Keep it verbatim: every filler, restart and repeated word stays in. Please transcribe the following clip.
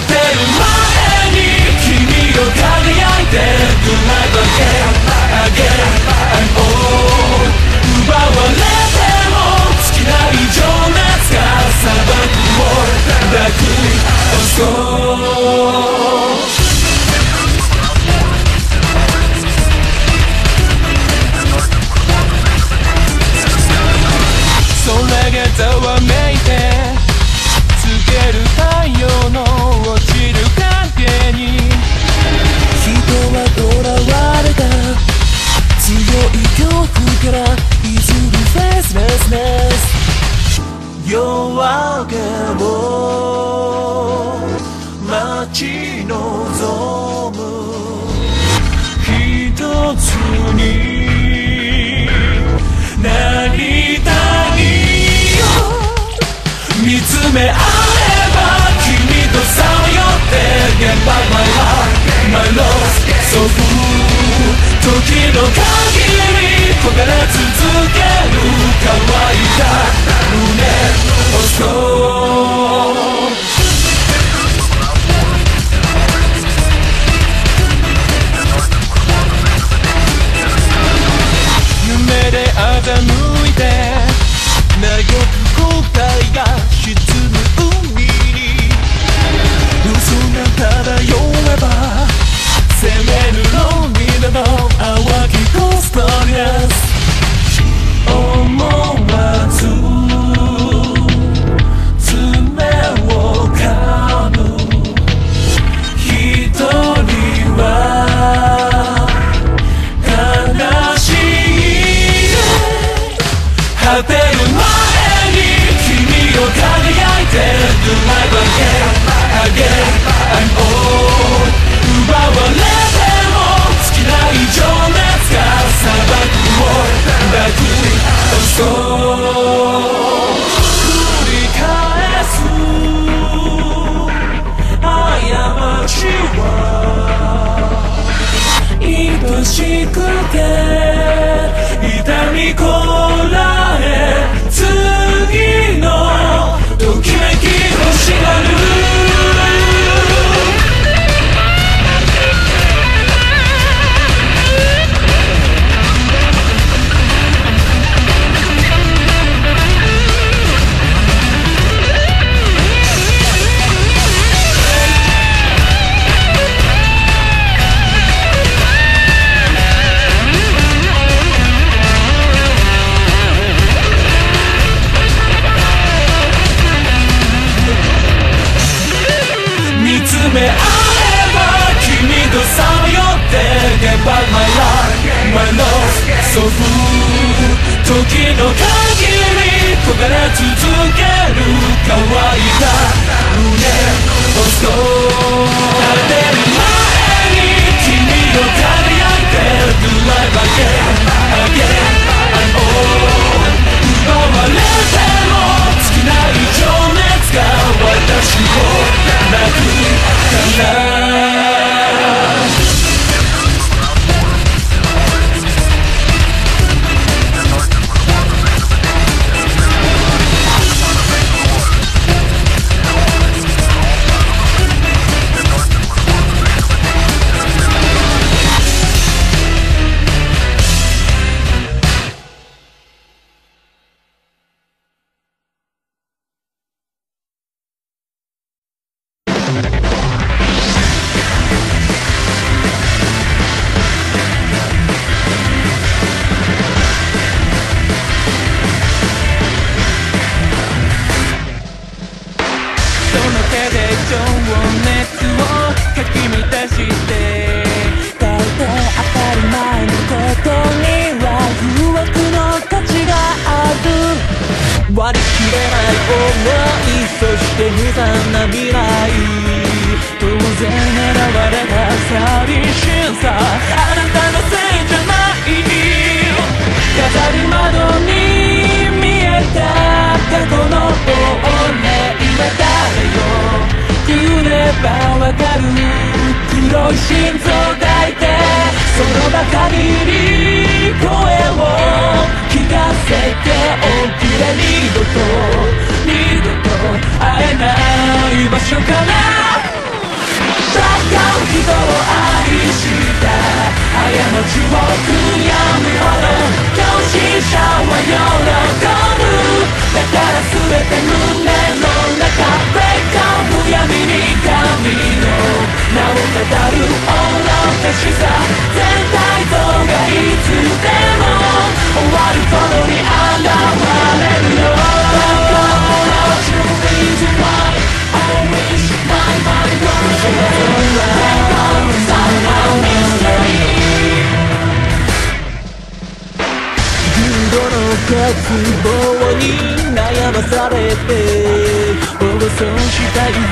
てる前に君が輝いてる Tonight again I'm old 奪われても尽きない情熱が砂漠を抱く遅いざわめいて透ける太陽の落ちる影に人は囚われた強い恐怖から譲るフェイスレスネス夜明けを待ち望む一つになりたい見つめ合えば君とさよって Get back my heart, my love そう時の限り焦がれ続ける乾いた胸をそう夢で欺いて嘆く後悔が沈む海に嘘が漂えば攻めるロンリーなの淡きゴーストです思わず爪を噛む一人は悲しい果てる前輝いてる Tonight again, again I'm old 奪われても尽きない情熱が砂漠を抱く繰り返す過ちは愛しくて痛みこらえ次の会えば君とさよって Get back my life, my love そう時の限り焦がれ続ける乾いた胸をそう立てる前に君の輝いてる Life again, again I'm old 奪われても尽きない情熱が私を抱く「そんな二度と会えない場所からの地獄闇ほど狂信者は世の通る。だから全て胸の中ブレイクオフ闇に神の名を語る愚かしさ全体像がいつでも終わる頃に現れるよ。絶望に悩まされて暴走したい